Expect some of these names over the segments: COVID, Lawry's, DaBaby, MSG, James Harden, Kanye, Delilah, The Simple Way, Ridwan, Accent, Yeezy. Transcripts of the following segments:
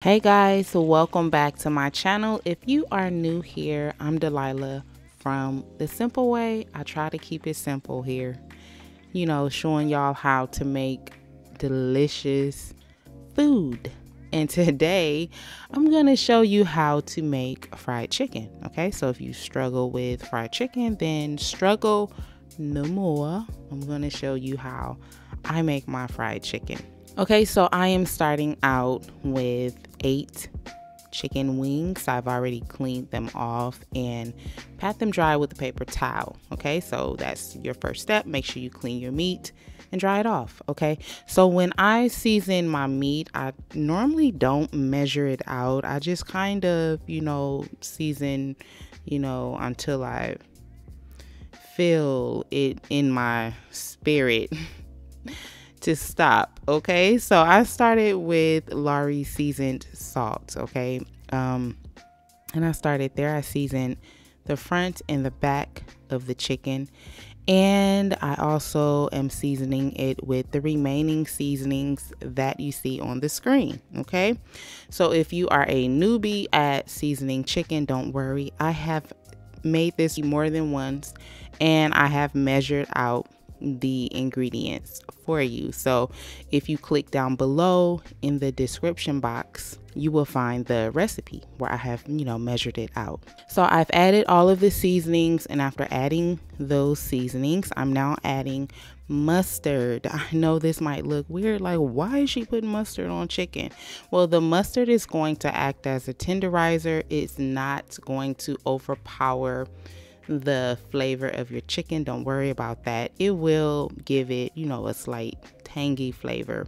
Hey guys, welcome back to my channel. If you are new here, I'm Delilah from The Simple Way. I try to keep it simple here, you know, showing y'all how to make delicious food. And today I'm gonna show you how to make fried chicken. Okay, so if you struggle with fried chicken, then struggle no more. I'm gonna show you how I make my fried chicken. Okay, so I am starting out with 8 chicken wings. I've already cleaned them off and pat them dry with a paper towel. Okay, so that's your first step. Make sure you clean your meat and dry it off. Okay, so when I season my meat, I normally don't measure it out. I just kind of, you know, season, you know, until I feel it in my spirit to stop. Okay, so I started with Lawry's seasoned salt. Okay, and I started there. I seasoned the front and the back of the chicken, and I also am seasoning it with the remaining seasonings that you see on the screen. Okay, so if you are a newbie at seasoning chicken, don't worry, I have made this more than once and I have measured out the ingredients for you. So if you click down below in the description box, you will find the recipe where I have, you know, measured it out. So I've added all of the seasonings, and after adding those seasonings, I'm now adding mustard. I know this might look weird, like why is she putting mustard on chicken? Well, the mustard is going to act as a tenderizer. It's not going to overpower the flavor of your chicken. Don't worry about that. It will give it, you know, a slight tangy flavor,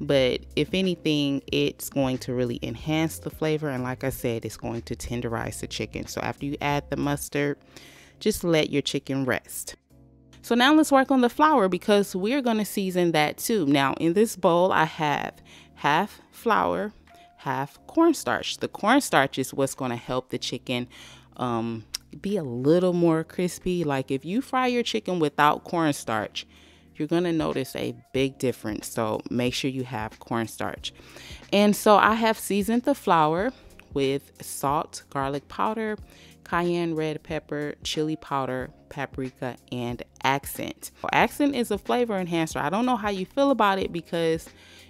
but if anything, it's going to really enhance the flavor, and like I said, it's going to tenderize the chicken. So after you add the mustard, just let your chicken rest. So now let's work on the flour, because we're going to season that too. Now in this bowl, I have half flour, half cornstarch. The cornstarch is what's going to help the chicken be a little more crispy. Like if you fry your chicken without cornstarch, you're gonna notice a big difference. So make sure you have cornstarch. And so I have seasoned the flour with salt, garlic powder, cayenne, red pepper, chili powder, paprika, and Accent. Accent is a flavor enhancer. I don't know how you feel about it, because,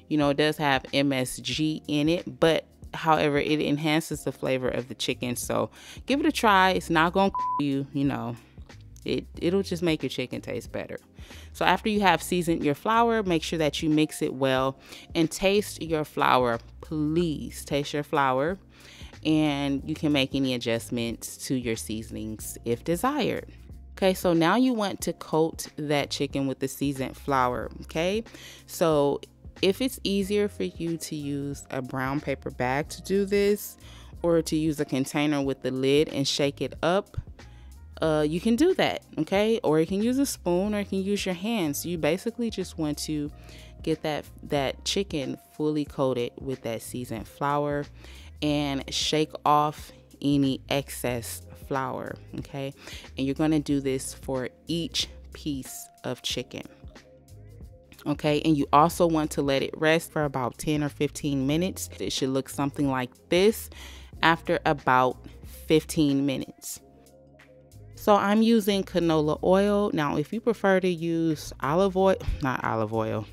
you know, it does have MSG in it, but however, it enhances the flavor of the chicken. So give it a try. It's not gonna you know, it'll just make your chicken taste better. So after you have seasoned your flour, make sure that you mix it well and taste your flour. Please taste your flour, and you can make any adjustments to your seasonings if desired. Okay, so now you want to coat that chicken with the seasoned flour. Okay, so if it's easier for you to use a brown paper bag to do this, or to use a container with the lid and shake it up, you can do that. Okay, or you can use a spoon, or you can use your hands. You basically just want to get that chicken fully coated with that seasoned flour and shake off any excess flour. Okay, and you're going to do this for each piece of chicken. Okay, and you also want to let it rest for about 10 or 15 minutes. It should look something like this after about 15 minutes. So I'm using canola oil. Now, if you prefer to use olive oil, not olive oil,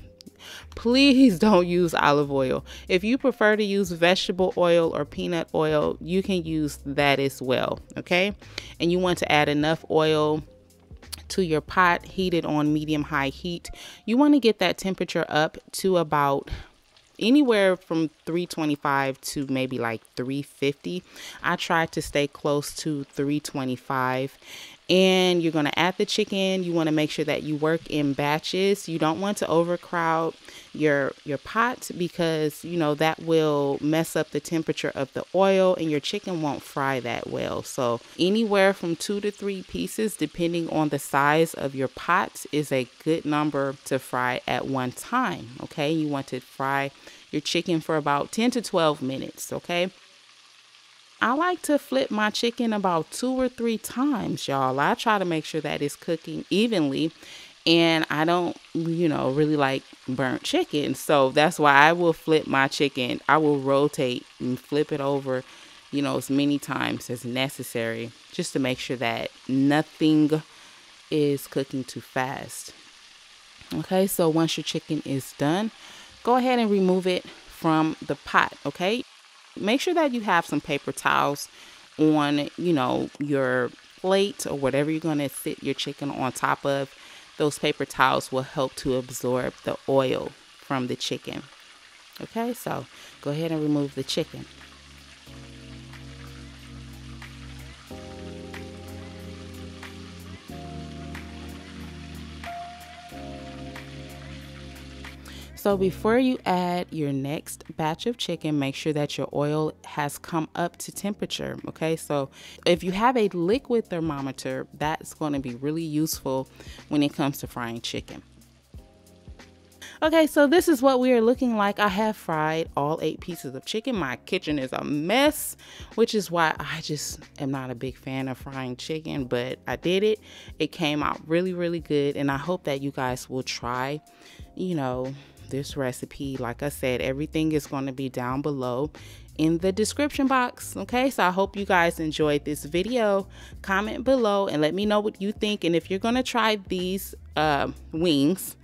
please don't use olive oil. If you prefer to use vegetable oil or peanut oil, you can use that as well. Okay, and you want to add enough oil to your pot, heated on medium-high heat. You want to get that temperature up to about anywhere from 325 to maybe like 350. I tried to stay close to 325. And you're going to add the chicken. You want to make sure that you work in batches. You don't want to overcrowd your pot, because, you know, that will mess up the temperature of the oil and your chicken won't fry that well. So anywhere from 2 to 3 pieces, depending on the size of your pot, is a good number to fry at one time. Okay, you want to fry your chicken for about 10 to 12 minutes. Okay, I like to flip my chicken about 2 or 3 times, y'all. I try to make sure that it's cooking evenly, And I don't, really like burnt chicken. So that's why I will flip my chicken. I will rotate and flip it over, as many times as necessary, just to make sure that nothing is cooking too fast. Okay, so once your chicken is done, go ahead and remove it from the pot. Okay, make sure that you have some paper towels on, your plate or whatever you're going to sit your chicken on top of. Those paper towels will help to absorb the oil from the chicken. Okay, so go ahead and remove the chicken. So before you add your next batch of chicken, make sure that your oil has come up to temperature. Okay, so if you have a liquid thermometer, that's going to be really useful when it comes to frying chicken. Okay, so this is what we are looking like. I have fried all 8 pieces of chicken. My kitchen is a mess, which is why I just am not a big fan of frying chicken, but I did it. It came out really, really good, and I hope that you guys will try, this recipe. Like I said, everything is going to be down below in the description box. Okay, so I hope you guys enjoyed this video. Comment below and let me know what you think, and if you're going to try these wings.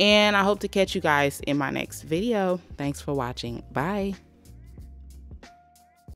And I hope to catch you guys in my next video. Thanks for watching. Bye.